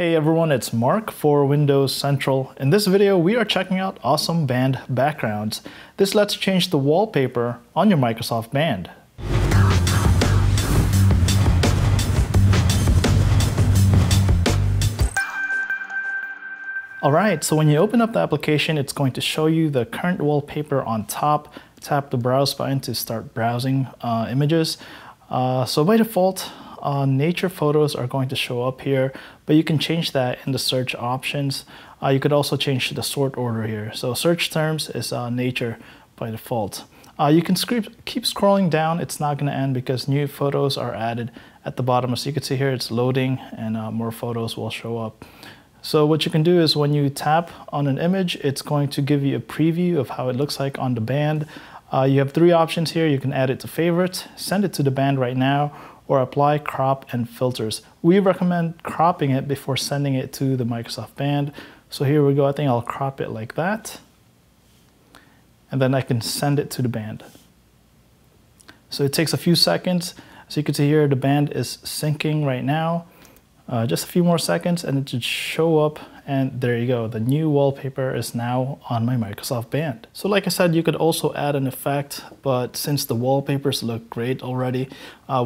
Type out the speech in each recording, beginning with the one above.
Hey everyone, it's Mark for Windows Central. In this video, we are checking out Awesome Band Backgrounds. This lets you change the wallpaper on your Microsoft Band. Alright, so when you open up the application, it's going to show you the current wallpaper on top. Tap the browse button to start browsing images. So by default, nature photos are going to show up here, but you can change that in the search options. You could also change the sort order here. So search terms is nature by default. You can keep scrolling down. It's not going to end because new photos are added at the bottom. As you can see here, it's loading and more photos will show up. So what you can do is when you tap on an image, it's going to give you a preview of how it looks like on the band. You have three options here. You can add it to favorites, send it to the band right now, or apply crop and filters. We recommend cropping it before sending it to the Microsoft Band. So here we go, I think I'll crop it like that. And then I can send it to the band. So it takes a few seconds. So you can see here the band is syncing right now. Just a few more seconds and it should show up, and there you go. The new wallpaper is now on my Microsoft Band. So like I said, you could also add an effect, but since the wallpapers look great already,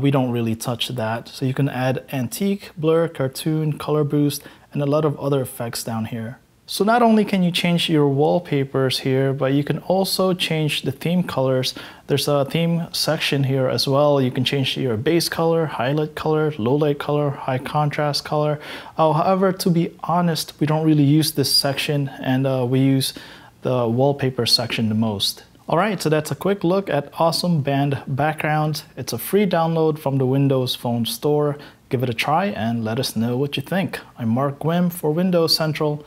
we don't really touch that. So you can add antique, blur, cartoon, color boost, and a lot of other effects down here. So not only can you change your wallpapers here, but you can also change the theme colors. There's a theme section here as well. You can change your base color, highlight color, low light color, high contrast color. However, to be honest, we don't really use this section, and we use the wallpaper section the most. Alright, so that's a quick look at Awesome Band Backgrounds. It's a free download from the Windows Phone Store. Give it a try and let us know what you think. I'm Mark Gwim for Windows Central.